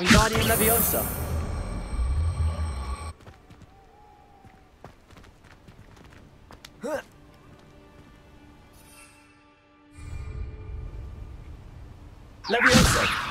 Wingardium Leviosa. Leviosa.